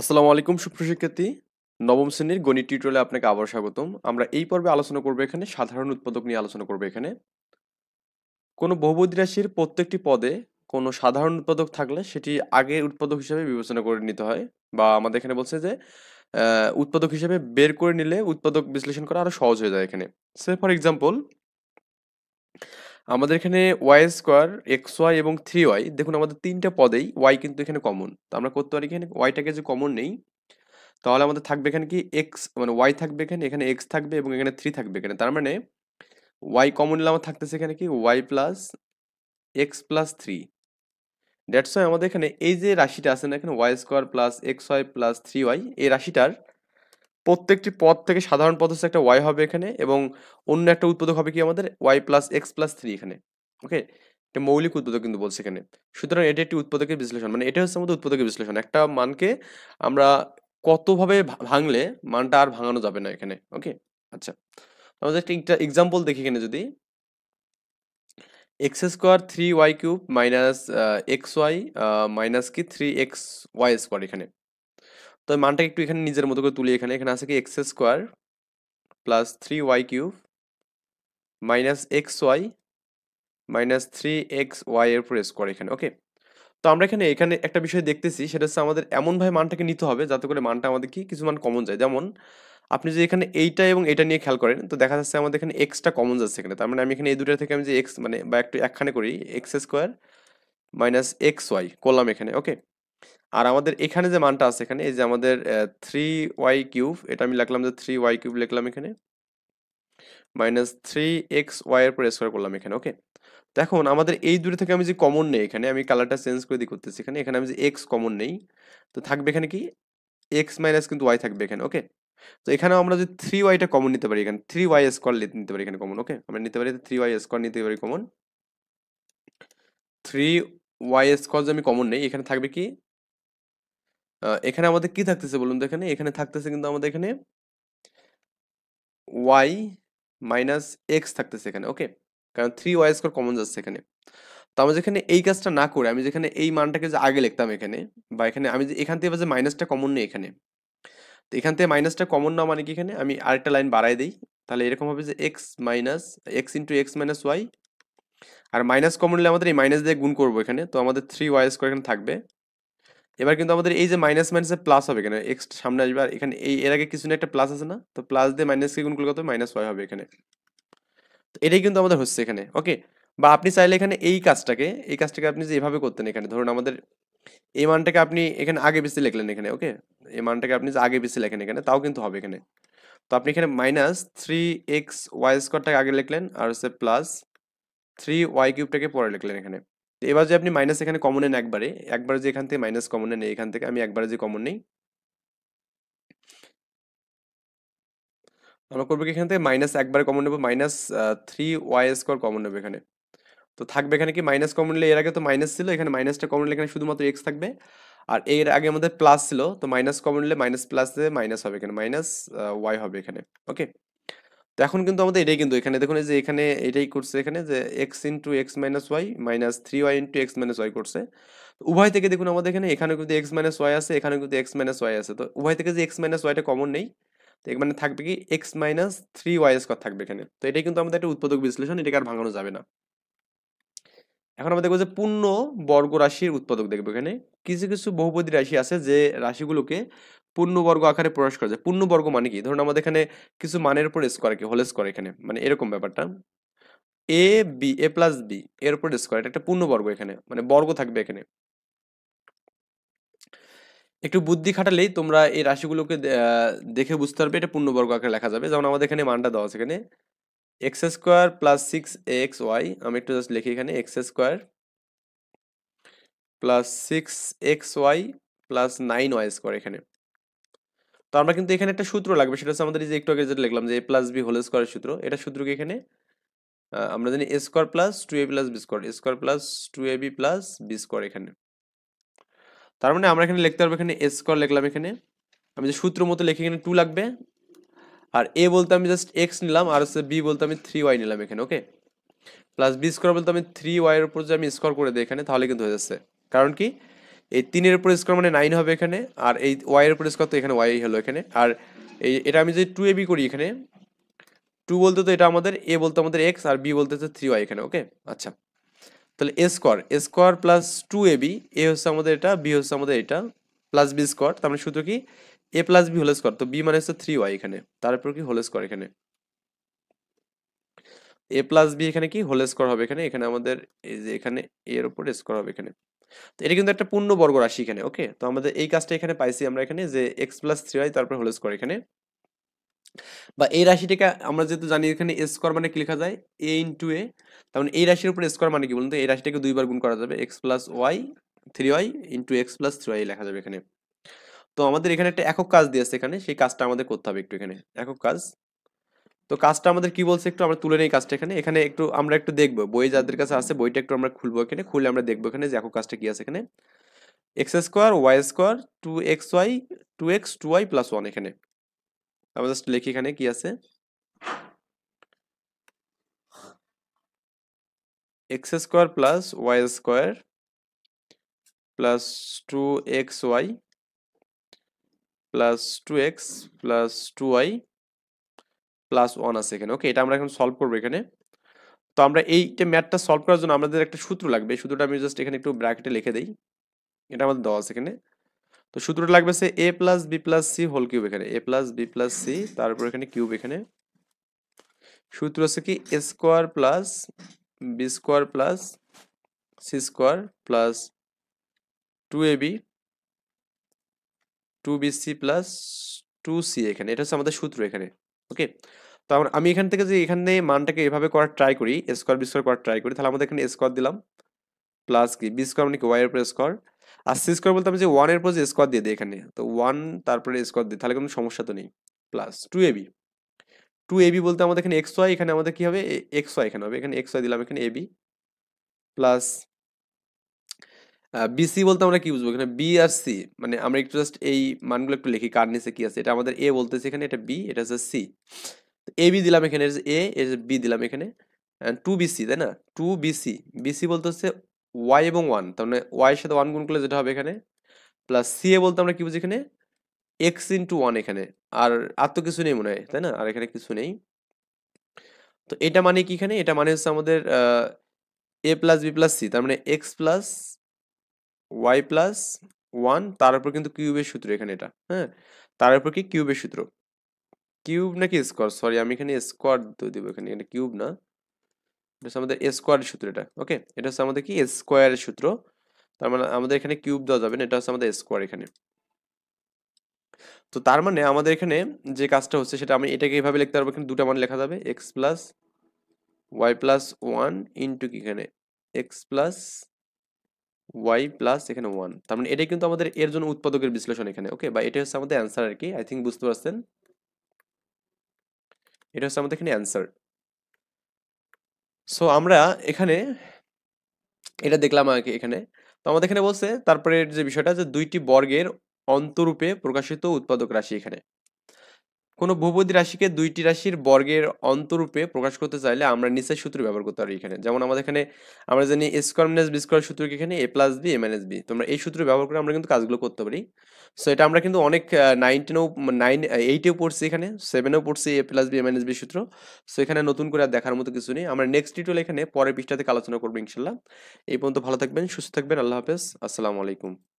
আসসালামু আলাইকুম সুপ্রিয় শিক্ষার্থী, নবম শ্রেণীর গণিত টিউটোরিয়ালে আপনাকে আবার স্বাগতম। আমরা এই পর্বে আলোচনা করব এখানে সাধারণ উৎপাদক নিয়ে আলোচনা করব। এখানে কোনো বহুপদী রাশির প্রত্যেকটি পদে কোনো সাধারণ উৎপাদক থাকলে সেটি আগে উৎপাদক হিসেবে বিবেচনা করে নিতে হয়, বা আমাদের এখানে বলছে যে উৎপাদক হিসেবে বের করে নিলে উৎপাদক বিশ্লেষণ করা আরো সহজ হয়ে যায়। এখানে সে ফর এক্সাম্পল আমাদের এখানে ওয়াই স্কোয়ার, এক্স ওয়াই এবং থ্রি ওয়াই। দেখুন আমাদের তিনটা পদেই ওয়াই কিন্তু এখানে কমন, তো আমরা করতে পারি এখানে ওয়াইটাকে যে কমন নেই, তাহলে আমাদের থাকবে এখানে কি এক্স, মানে ওয়াই থাকবে এখানে, এখানে এক্স থাকবে এবং এখানে থ্রি থাকবে এখানে। তার মানে ওয়াই কমন নিলে আমার থাকতেছে এখানে কি Y plus X plus three. That's Y আমাদের এখানে এই যে রাশিটা আছে না এখানে Y square plus X Y plus three Y, এই রাশিটার প্রত্যেকটি পদ থেকে সাধারণ পদ হচ্ছে একটা ওয়াই হবে এখানে, এবং অন্য একটা উৎপাদক হবে কি আমাদের Y plus X plus three এখানে। ওকে, এটা মৌলিক উৎপাদক কিন্তু বলছে এখানে। সুতরাং এটা একটি উৎপাদকের বিশ্লেষণ, মানে এটা হচ্ছে আমাদের উৎপাদকের বিশ্লেষণ। একটা মানকে আমরা কতভাবে ভাঙলে মানটা আর ভাঙানো যাবে না এখানে। ওকে, আচ্ছা আমাদের একটা এক্সাম্পল দেখি এখানে। যদি X square three Y cube minus x Y minus কি থ্রি এক্স ওয়াই স্কোয়ার এখানে, তো মানটাকে একটু এখানে নিজের মতো করে তুলি। এখানে এখানে আছে কি x square plus three Y cube minus x Y minus three x Y এর উপর স্কোয়ার এখানে। ওকে, তো আমরা এখানে এখানে একটা বিষয় দেখতেছি, সেটা হচ্ছে আমাদের এমনভাবে মানটাকে নিতে হবে যাতে করে মানটা আমাদের কি কিছু মান কমন যায়। যেমন আপনি যদি এখানে এইটা এবং এটা নিয়ে খেয়াল করেন, তো দেখা যাচ্ছে আমাদের এখানে এক্সটা কমন যাচ্ছে এখানে। তার মানে আমি এখানে এই দুটো থেকে আমি যে এক্স মানে বা একটু একখানে করি x square minus x Y করলাম এখানে। ওকে, আর আমাদের এখানে যে মানটা আছে এখানে এই যে আমাদের থ্রি ওয়াই কিউব, এটা আমি লিখলাম যে থ্রি ওয়াই কিউব লিখলাম এখানে মাইনাস থ্রি এক্স ওয়াই এর পর স্কোয়ার করলাম এখানে। ওকে, দেখুন আমাদের এই দুটো থেকে আমি যে কমন নেই এখানে, আমি কালারটা চেঞ্জ করে দিয়ে করতেছি এখানে। এখানে আমি যে এক্স কমন নেই, তো থাকবে এখানে কি এক্স মাইনাস কিন্তু ওয়াই থাকবে এখানে। ওকে, তো এখানেও আমরা যদি থ্রি ওয়াইটা কমন নিতে পারি এখানে, থ্রি ওয়াই স্কোয়ার নিতে পারি এখানে কমন। ওকে, আমরা নিতে পারি থ্রি ওয়াই স্কোয়ার নিতে পারি কমন, থ্রি ওয়াই স্কোয়ার যে আমি কমন নেই এখানে থাকবে কি, এখানে আমাদের কি থাকতেছে বলুন তো, এখানে এখানে থাকতেছে কিন্তু আমাদের এখানে ওয়াই মাইনাস এক্স থাকতেছে এখানে। ওকে, কারণ থ্রি ওয়াই স্কোয়ার কমন যাচ্ছে এখানে। তো আমরা যেখানে এই কাজটা না করে আমি যেখানে এই মানটাকে যে আগে লিখতাম এখানে, বা এখানে আমি যে এখান থেকে যে মাইনাসটা কমন নেই এখানে, তো এখান থেকে মাইনাসটা কমন না মানে কি এখানে আমি আরেকটা লাইন বাড়াই দিই, তাহলে এরকম হবে যে x minus x into x minus Y, আর মাইনাস কমন নিলে আমাদের এই মাইনাস দিয়ে গুণ করবো এখানে, তো আমাদের থ্রি ওয়াই স্কোয়ার এখানে থাকবে। এবার কিন্তু আমাদের এই যে মাইনাস মাইনাসে প্লাস হবে এখানে, এক্স সামনে আসবে, আর এখানে এই এর আগে কিছু না একটা প্লাস আছে না, তো প্লাস দিয়ে মাইনাসকে গুণ করলে কত মাইনাস ওয়াই হবে এখানে। তো এটাই কিন্তু আমাদের হচ্ছে এখানে। ওকে, বা আপনি চাইলে এখানে এই কাজটাকে আপনি যে এভাবে করতেন এখানে, ধরুন আমাদের এই মানটাকে আপনি এখানে আগে বেশি লিখলেন এখানে। ওকে, এই মানটাকে আপনি যে আগে বেশি লেখেন এখানে তাও কিন্তু হবে এখানে। তো আপনি এখানে মাইনাস থ্রি এক্স ওয়াই স্কোয়ারটাকে আগে লিখলেন, আর হচ্ছে প্লাস থ্রি ওয়াই কিউবটাকে পরে লিখলেন এখানে। এবার যে আপনি মাইনাস এখানে কমন নেন একবারে যে এখান থেকে মাইনাস কমন নেন এখান থেকে আমি একবারে যে কমন নেই, আমরা করবো এখান থেকে মাইনাস একবারে কমন নেবো, minus three Y square common নেবো এখানে। তো থাকবে এখানে কি মাইনাস কমন নিলে, এর আগে তো মাইনাস ছিল, এখানে মাইনাসটা কমন নিলে এখানে শুধুমাত্র এক্স থাকবে, আর এর আগে আমাদের প্লাস ছিল, তো মাইনাস কমন নিলে মাইনাস প্লাস মাইনাস হবে এখানে, মাইনাস ওয়াই হবে এখানে। ওকে, তো এখন কিন্তু আমাদের এটাই কিন্তু এখানে দেখুন যে এখানে এটাই করছে এখানে যে x into x minus Y minus three Y into x minus Y করছে। উভয় থেকে দেখুন আমাদের এখানে এখানে কিন্তু এক্স মাইনাস ওয়াই আছে, এখানে কিন্তু এক্স মাইনাস ওয়াই আছে, তো উভয় থেকে যে এক্স মাইনাস ওয়াইটা কমন নেই, তো এখানে থাকবে কি x minus three Y square থাকবে এখানে। তো এটাই কিন্তু আমাদের একটা উৎপাদক বিশ্লেষণ, এটাকে আর ভাঙানো যাবে না। এখন আমরা দেখবো যে পূর্ণ বর্গ রাশির উৎপাদক দেখবো। এখানে কিছু কিছু বহুপদী রাশি আছে যে রাশিগুলোকে পূর্ণবর্গ আকারে প্রকাশ করা যায়। পূর্ণবর্গ মানে কি, ধরুন আমাদের এখানে কিছু মানের উপর স্কোয়ার কি হোল স্কোয়ার এখানে, মানে এরকম ব্যাপারটা A B A plus B এর উপর স্কোয়ার, এটা একটা পূর্ণবর্গ এখানে, মানে বর্গ থাকবে এখানে। একটু বুদ্ধি খাটালেই তোমরা এই রাশিগুলোকে দেখে বুঝতে পারবে এটা পূর্ণবর্গ আকারে লেখা যাবে। যেমন আমাদের এখানে মানটা দেওয়া আছে এখানে x square plus six x Y, আমি একটু জাস্ট লিখি এখানে x square plus six x Y plus nine Y square এখানে। তো আমরা কিন্তু এখানে একটা সূত্র লাগবে, সেটা হচ্ছে আমাদের যে একটু আগে যেটা লিখলাম যে এ প্লাস বি হোল স্কোয়ারের সূত্র, এটা সূত্রকে এখানে আমরা জানি এ square plus two A plus B square, A square plus two A B plus B square এখানে। তার মানে আমরা এখানে লিখতে পারবো এখানে এ স্কোয়ার লিখলাম এখানে, আমি যে সূত্র মতো লিখে এখানে টু লাগবে, আর এ বলতে আমি জাস্ট এক্স নিলাম, আর হচ্ছে বি বলতে আমি থ্রি ওয়াই নিলাম এখানে। ওকে, প্লাস বি স্কোয়ার বলতে আমি থ্রি ওয়াইয়ের উপর যে আমি স্কোয়ার করে দিই এখানে, তাহলে কিন্তু হয়ে যাচ্ছে। কারণ কি এই 3 এর উপর স্কয়ার মানে 9 হবে এখানে আর এই y এর উপর স্কয়ার তো এখানে y হলো এখানে আর এই এটা আমি যদি 2ab করি এখানে 2 বলতে তো এটা আমাদের a বলতে আমাদের x আর b বলতে তো 3y এখানে ওকে আচ্ছা তাহলে a square plus 2ab a হচ্ছে আমাদের এটা b হচ্ছে আমাদের এটা প্লাস b স্কয়ার তার মানে সূত্র কি a plus b whole square তো b মানে হচ্ছে 3y এখানে তারপর কি হোল স্কয়ার এখানে a প্লাস b এখানে কি হোল স্কয়ার হবে এখানে এখানে আমাদের এই যে এখানে a এর উপর স্কয়ার হবে এখানে তো এটা কিন্তু একটা পূর্ণ বর্গ রাশি এখানে ওকে তো আমাদের এই কাজটা এখানে পাইছি আমরা এখানে যে x + 3y তারপর হোল স্কয়ার এখানে বা এই রাশিটাকে আমরা যেহেতু জানি এখানে a স্কয়ার মানে কি লেখা যায় a * a তার মানে এই রাশির উপর স্কয়ার মানে কি বলুন তো এই রাশিটাকে দুইবার গুণ করা যাবে x + y 3y * x + 3y লেখা যাবে এখানে তো আমাদের এখানে একটা একক কাজ দিয়েছে এখানে সেই কাজটা আমাদের করতে হবে একটু এখানে একক কাজ তো কাজটা আমাদের কি বলছে একটু আমরা তুলে নেই কাজটা এখানে এখানে একটু আমরা একটু দেখব বই যাদের কাছে আছে বইটা একটু আমরা খুলবো এখানে খুলে আমরা দেখব এখানে যে একক কাজটা কি আছে এখানে x² y² 2xy 2x 2y + 1 এখানে আমরা জাস্ট লিখি এখানে কি আছে x² + y² + 2xy + 2x + 2y plus 1 আছে এখানে ওকে এটা আমরা এখন সলভ করব এখানে তো আমরা এইটা ম্যাথটা সলভ করার জন্য আমাদের একটা সূত্র লাগবে সূত্রটা আমি জাস্ট এখানে একটু ব্র্যাকেটে লিখে দেই এটা আমাদের দেওয়া আছে এখানে তো সূত্রটা লাগবে সে a + b + c whole cube এখানে a + b + c তারপর এখানে কিউব এখানে সূত্র আছে কি a² + b² + c² + 2ab 2bc + 2c এখানে এটা হচ্ছে আমাদের সূত্র এখানে ওকে তো আমরা আমি এখান থেকে যে এখানে মানটাকে এভাবে করার ট্রাই করি a স্কয়ার b স্কয়ার করার ট্রাই করি তাহলে আমাদের এখানে a স্কয়ার দিলাম প্লাস কি b স্কয়ার মানে কি y এর উপর স্কয়ার আর c স্কয়ার বলতে আমি যে 1 এর উপর যে স্কয়ার দিয়ে দেই এখানে তো 1 তারপরে স্কয়ার দিই তাহলে কোনো সমস্যা তো নেই প্লাস 2ab বলতে আমাদের এখানে xy এখানে আমাদের কি হবে xy এখানে হবে এখানে xy দিলাম এখানে ab প্লাস bc বলতে আমরা কি বুঝবো এখানে b আর c মানে আমরা একটু জাস্ট এই মানগুলো একটু লিখি কার নিচে কি আছে এটা আমাদের a বলতেছে এখানে এটা b এটা হচ্ছে c তো ab দিলাম এখানে এর a এর b দিলাম এখানে and 2bc তাই না 2bc bc বলতে হচ্ছে y এবং 1 তার মানে y এর সাথে 1 গুণ করলে যেটা হবে এখানে প্লাস c এ বলতে আমরা কি বুঝি এখানে x * 1 এখানে আর তো কিছু নেই মনে হয় তাই না আর এখানে কিছু নেই তো এটা মানে কি এখানে এটা মানে হচ্ছে আমাদের a + b + c তার মানে x + y প্লাস 1 তার উপর কিন্তু কিউবের সূত্র এখানে এটা হ্যাঁ তার উপর কি কিউবের সূত্র কিউব নাকি স্কয়ার সরি আমি এখানে স্কয়ার দেব এখানে এটা কিউব না এটা আমাদের a স্কয়ার এর সূত্র এটা ওকে এটা হচ্ছে আমাদের কি a স্কয়ার এর সূত্র তার মানে আমাদের এখানে কিউব দেওয়া যাবে না এটা হচ্ছে আমাদের a স্কয়ার এখানে তো তার মানে আমাদের এখানে যে কাজটা হচ্ছে সেটা আমি এটাকে এইভাবে লিখতে পারবো এখানে দুটো মান লেখা যাবে x + y + 1 ইনটু কি এখানে x + y plus এখানে 1 তার মানে এটা কিন্তু আমাদের এর জন্য উৎপাদকের বিশ্লেষণ এখানে ওকে বা এটা হচ্ছে আমাদের आंसर আর কি আই থিং বুঝতে পারছেন এটা হচ্ছে আমাদের এখানে आंसर সো আমরা এখানে এটা দেখলাম আর কি এখানে তো আমাদের এখানে বলছে তারপরে যে বিষয়টা যে দুইটি বর্গের অন্তরূপে প্রকাশিত উৎপাদক রাশি এখানে কোন বহুপদী রাশিকে দুইটি রাশির বর্গের অন্তরূপে প্রকাশ করতে চাইলে আমরা নিচের সূত্র ব্যবহার করতে পারি এখানে যেমন আমাদের এখানে আমরা জানি a স্কয়ার - b স্কয়ার সূত্র কি এখানে a + b - b তোমরা এই সূত্র ব্যবহার করে আমরা কিন্তু কাজগুলো করতে পারি সো এটা আমরা কিন্তু অনেক 9 8 এও পড়ছি এখানে 7 এও পড়ছি a + b - b সূত্র সো এখানে নতুন করে দেখার মতো কিছু নেই আমরা নেক্সট টিউটোরিয়াল এখানে পরের পৃষ্ঠাতে আলোচনা করব ইনশাআল্লাহ এই পর্যন্ত ভালো থাকবেন সুস্থ থাকবেন আল্লাহ হাফেজ আসসালামু আলাইকুম